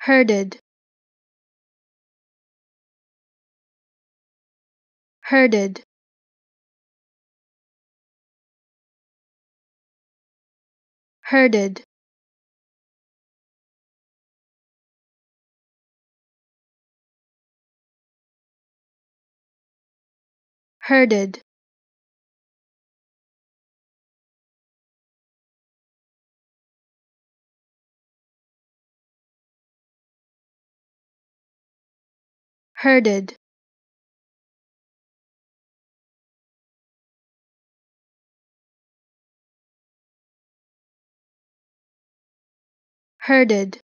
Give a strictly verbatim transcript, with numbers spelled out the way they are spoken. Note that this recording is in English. herded, herded, herded, herded, herded, herded,